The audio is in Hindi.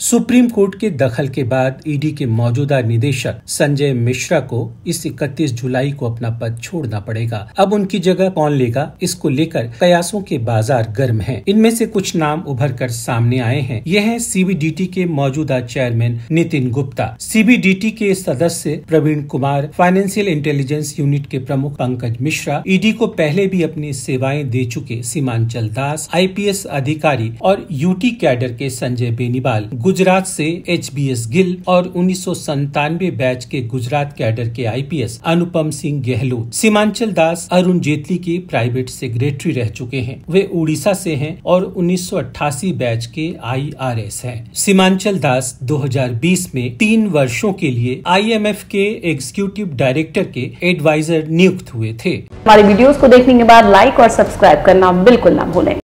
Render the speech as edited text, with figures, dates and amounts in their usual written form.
सुप्रीम कोर्ट के दखल के बाद ईडी के मौजूदा निदेशक संजय मिश्रा को इस 31 जुलाई को अपना पद छोड़ना पड़ेगा। अब उनकी जगह कौन लेगा, इसको लेकर कयासों के बाजार गर्म हैं। इनमें से कुछ नाम उभर कर सामने आए हैं। यह है सीबीडीटी के मौजूदा चेयरमैन नितिन गुप्ता, सीबीडीटी के सदस्य Praveen Kumar, financial intelligence unit के प्रमुख पंकज मिश्रा, ईडी को पहले भी अपनी सेवाएं दे चुके सीमांचल दास, IPS अधिकारी और UT कैडर के संजय बेनीवाल, गुजरात से HBS गिल और 1997 बैच के गुजरात कैडर के IPS अनुपम सिंह गहलोत। सीमांचल दास अरुण जेटली की प्राइवेट सेक्रेटरी रह चुके हैं। वे उड़ीसा से हैं और 1988 बैच के IRS हैं। सीमांचल दास 2020 में 3 वर्षों के लिए IMF के एग्जीक्यूटिव डायरेक्टर के एडवाइजर नियुक्त हुए थे। हमारे वीडियोस को देखने के बाद लाइक और सब्सक्राइब करना बिल्कुल ना भूलें।